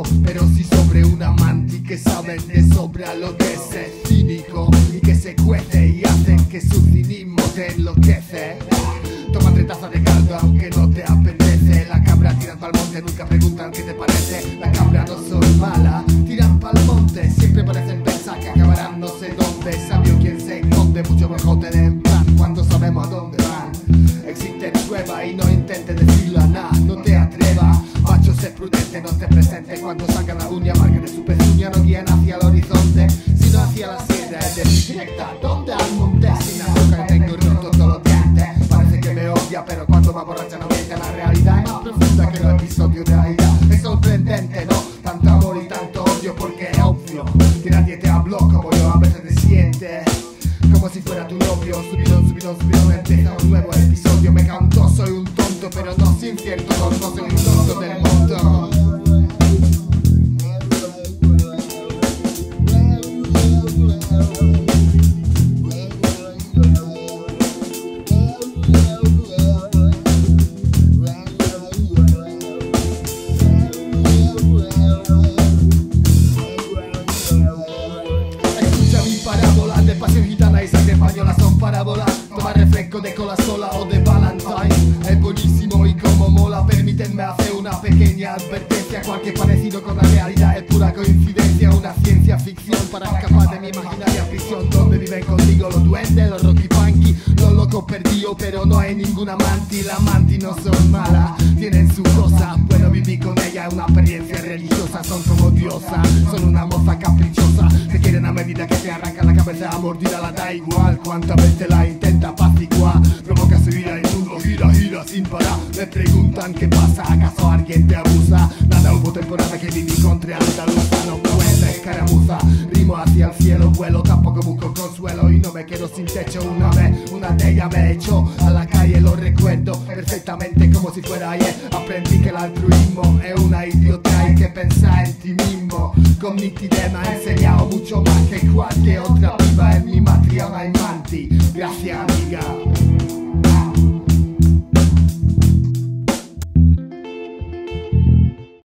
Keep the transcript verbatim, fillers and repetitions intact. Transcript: cínico, pero sí sobre un amante y que saben de sobra lo que es ser cínico y que se cuece y hacen que su cinismo te enloquece. Tómate taza de caldo aunque no te apetece. La cabra tiran pa'l monte, nunca preguntan qué te parece. Las cabras no son malas, tiran pa'l monte, siempre parecen pensar que acabarán no sé dónde. Sabio quien se esconde, mucho mejor tener plan cuando sabemos a dónde van. Existen pruebas y no intentes decirlo a nada, no te atrevas. Macho, sé prudente, no te presentes cuando sacan la uña, marcan de su pezuña, no guían hacia el horizonte, sino hacia la sierra, es decir, directa, donde al monte. Así la boca que tengo roto todos los dientes, parece que me odia, pero cuando va borracha no miente. La realidad es más profunda que los episodios de la ira. Es sorprendente, ¿no? Tanto amor y tanto odio, porque es obvio que nadie te habló como yo. A veces te sientes como si fuera tu novio. Subidón, subidón, subidón, empieza un nuevo episodio. Me cantó, soy un tonto, pero no sin cierto, no soy un tonto del montón. Son parábolas, toma refresco de cola sola o de Valentine. Es buenísimo y como mola, permítanme hacer una pequeña advertencia. Cualquier parecido con la realidad es pura coincidencia, una ciencia ficción para escapar de mi imaginaria ficción, donde viven contigo los duendes, los Rocky Punky, los locos perdidos, pero no hay ninguna manti. Las manti no son malas, tienen sus cosas, puedo vivir con ella, es una experiencia religiosa. Son como diosas, son una moza caprichosa, te quieren a medida que te arrancan la cabeza, mordida la da igual, cuántas veces la intenta apaciguar, provoca su ira y mundo gira, gira sin parar. Me preguntan qué pasa, acaso alguien te abusa. Nada, hubo temporada que viví contra Andalucia, no puedes escaramuza, rimo hacia el cielo, vuelo, tampoco busco consuelo y no me quedo sin techo. Una vez, una de ellas me echó a la calle, lo recuerdo perfectamente como si fuera ayer. Aprendí que el altruismo es una idiota, hay que pensar en ti mismo. Con mi nitidez me ha enseñado mucho más que cualquier otra piba, es mi matria, una imanti. Gracias.